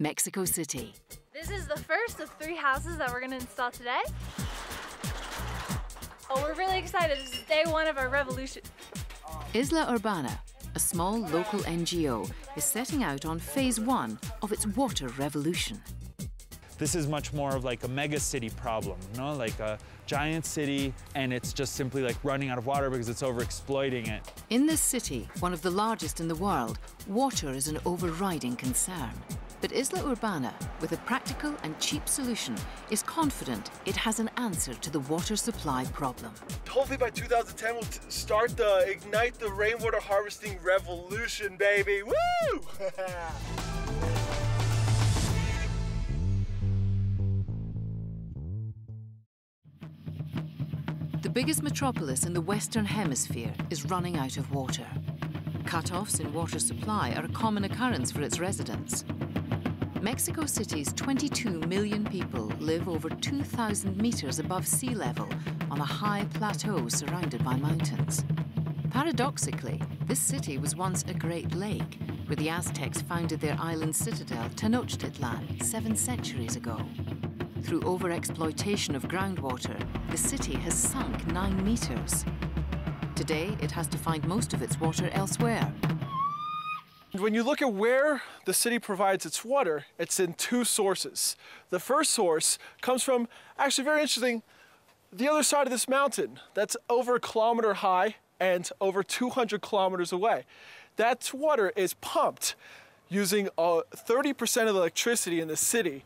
Mexico City. This is the first of 3 houses that we're gonna install today. Oh, we're really excited. This is day 1 of our revolution. Isla Urbana, a small local NGO, is setting out on phase 1 of its water revolution. This is much more of like a mega city problem, you know, like a giant city, and it's just simply like running out of water because it's overexploiting it. In this city, one of the largest in the world, water is an overriding concern. But Isla Urbana, with a practical and cheap solution, is confident it has an answer to the water supply problem. Hopefully by 2010 we'll start the Ignite the Rainwater Harvesting Revolution, baby, woo! The biggest metropolis in the Western Hemisphere is running out of water. Cut-offs in water supply are a common occurrence for its residents. Mexico City's 22 million people live over 2,000 meters above sea level on a high plateau surrounded by mountains. Paradoxically, this city was once a great lake, where the Aztecs founded their island citadel, Tenochtitlan, 7 centuries ago. Through overexploitation of groundwater, the city has sunk 9 meters. Today, it has to find most of its water elsewhere. When you look at where the city provides its water, it's in 2 sources. The first source comes from, actually very interesting, the other side of this mountain. That's over a kilometer high and over 200 kilometers away. That water is pumped using 30% of the electricity in the city.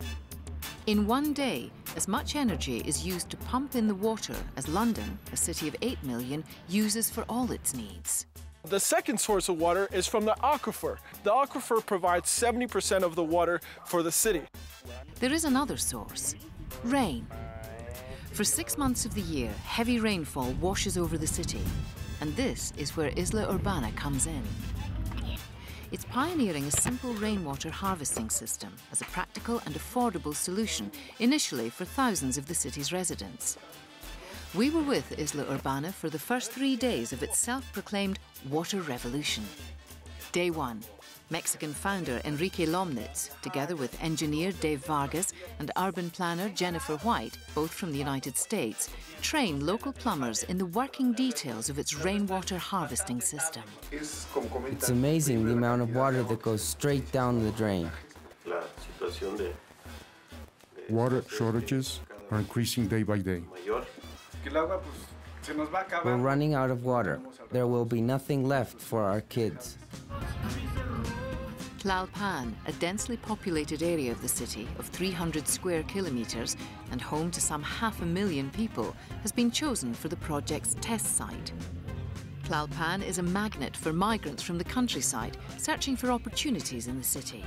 In one day, as much energy is used to pump in the water as London, a city of 8 million, uses for all its needs. The second source of water is from the aquifer. The aquifer provides 70% of the water for the city. There is another source, rain. For 6 months of the year, heavy rainfall washes over the city, and this is where Isla Urbana comes in. It's pioneering a simple rainwater harvesting system as a practical and affordable solution, initially for thousands of the city's residents. We were with Isla Urbana for the first 3 days of its self-proclaimed water revolution. Day 1, Mexican founder Enrique Lomnitz, together with engineer Dave Vargas and urban planner Jennifer White, both from the United States, train local plumbers in the working details of its rainwater harvesting system. It's amazing the amount of water that goes straight down the drain. Water shortages are increasing day by day. We're running out of water. There will be nothing left for our kids. Tlalpan, a densely populated area of the city of 300 square kilometers and home to some 500,000 people, has been chosen for the project's test site. Tlalpan is a magnet for migrants from the countryside searching for opportunities in the city.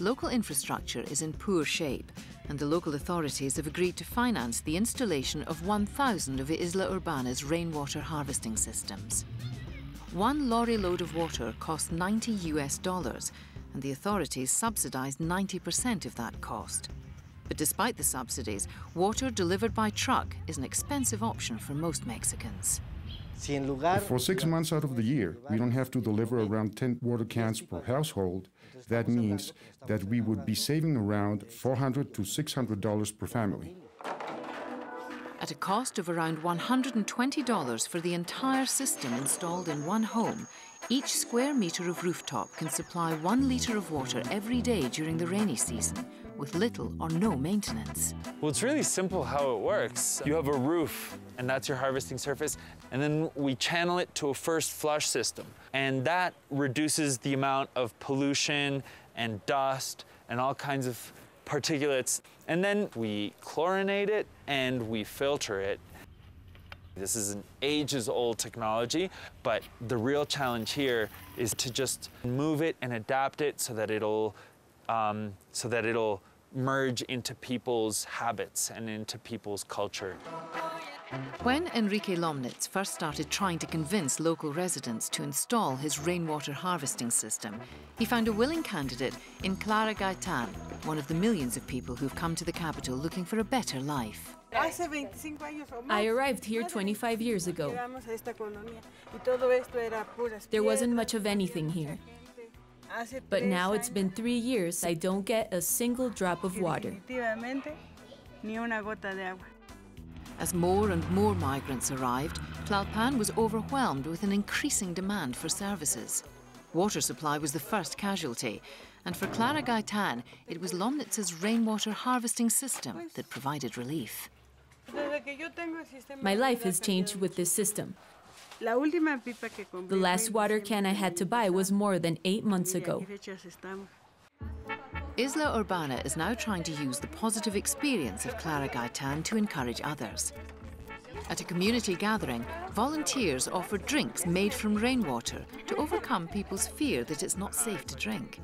Local infrastructure is in poor shape, and the local authorities have agreed to finance the installation of 1,000 of Isla Urbana's rainwater harvesting systems. One lorry load of water costs $90 US, and the authorities subsidized 90% of that cost. But despite the subsidies, water delivered by truck is an expensive option for most Mexicans. For 6 months out of the year, we don't have to deliver around 10 water cans per household. That means that we would be saving around $400 to $600 per family. At a cost of around $120 for the entire system installed in one home, each square meter of rooftop can supply 1 liter of water every day during the rainy season, with little or no maintenance. Well, it's really simple how it works. You have a roof, and that's your harvesting surface, and then we channel it to a first flush system. And that reduces the amount of pollution and dust and all kinds of particulates. And then we chlorinate it and we filter it. This is an ages-old technology, but the real challenge here is to just move it and adapt it so that it'll merge into people's habits and into people's culture. When Enrique Lomnitz first started trying to convince local residents to install his rainwater harvesting system, he found a willing candidate in Clara Gaitan, one of the millions of people who've come to the capital looking for a better life. I arrived here 25 years ago. There wasn't much of anything here. But now it's been 3 years, I don't get a single drop of water. As more and more migrants arrived, Tlalpan was overwhelmed with an increasing demand for services. Water supply was the first casualty, and for Clara Gaitan, it was Lomnitz's rainwater harvesting system that provided relief. My life has changed with this system. The last water can I had to buy was more than 8 months ago. Isla Urbana is now trying to use the positive experience of Clara Gaitan to encourage others. At a community gathering, volunteers offered drinks made from rainwater to overcome people's fear that it's not safe to drink.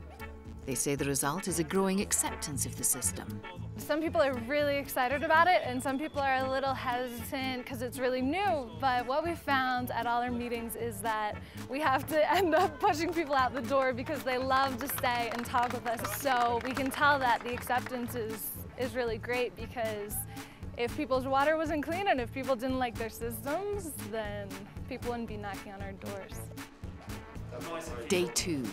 They say the result is a growing acceptance of the system. Some people are really excited about it, and some people are a little hesitant because it's really new. But what we found at all our meetings is that we have to end up pushing people out the door because they love to stay and talk with us. So we can tell that the acceptance is really great, because if people's water wasn't clean and if people didn't like their systems, then people wouldn't be knocking on our doors. Day 2.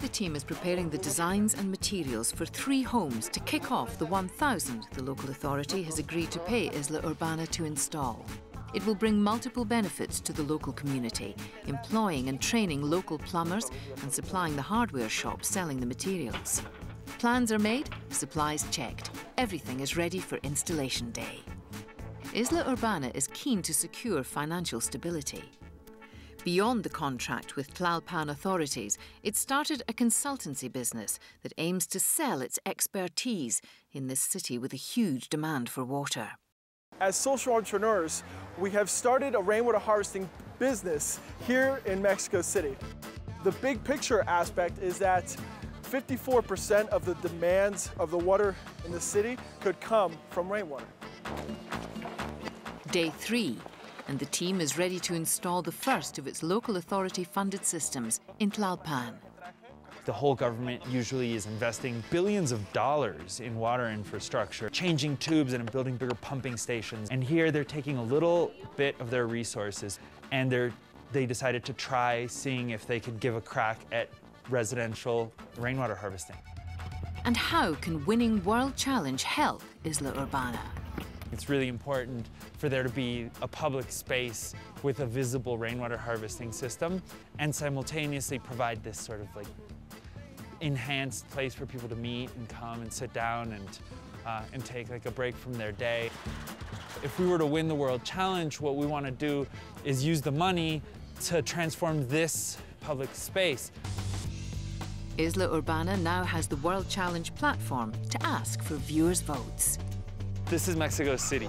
The team is preparing the designs and materials for 3 homes to kick off the 1,000 the local authority has agreed to pay Isla Urbana to install. It will bring multiple benefits to the local community, employing and training local plumbers and supplying the hardware shop selling the materials. Plans are made, supplies checked. Everything is ready for installation day. Isla Urbana is keen to secure financial stability. Beyond the contract with Tlalpan authorities, it started a consultancy business that aims to sell its expertise in this city with a huge demand for water. As social entrepreneurs, we have started a rainwater harvesting business here in Mexico City. The big picture aspect is that 54% of the demands of the water in the city could come from rainwater. Day 3. And the team is ready to install the first of its local authority-funded systems in Tlalpan. The whole government usually is investing billions of dollars in water infrastructure, changing tubes and building bigger pumping stations. And here they're taking a little bit of their resources, and they decided to try seeing if they could give a crack at residential rainwater harvesting. And how can winning World Challenge help Isla Urbana? It's really important for there to be a public space with a visible rainwater harvesting system, and simultaneously provide this sort of like enhanced place for people to meet and come and sit down and take like a break from their day. If we were to win the World Challenge, what we want to do is use the money to transform this public space. Isla Urbana now has the World Challenge platform to ask for viewers' votes. This is Mexico City.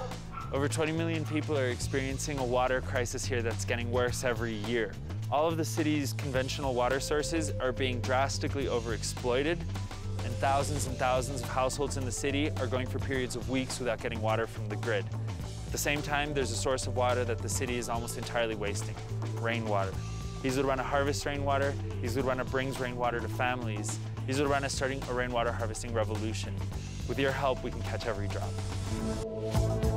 Over 20 million people are experiencing a water crisis here that's getting worse every year. All of the city's conventional water sources are being drastically overexploited, and thousands of households in the city are going for periods of weeks without getting water from the grid. At the same time, there's a source of water that the city is almost entirely wasting: rainwater. Isla Urbana harvests rainwater. Isla Urbana brings rainwater to families. Isla Urbana is starting a rainwater harvesting revolution. With your help, we can catch every drop.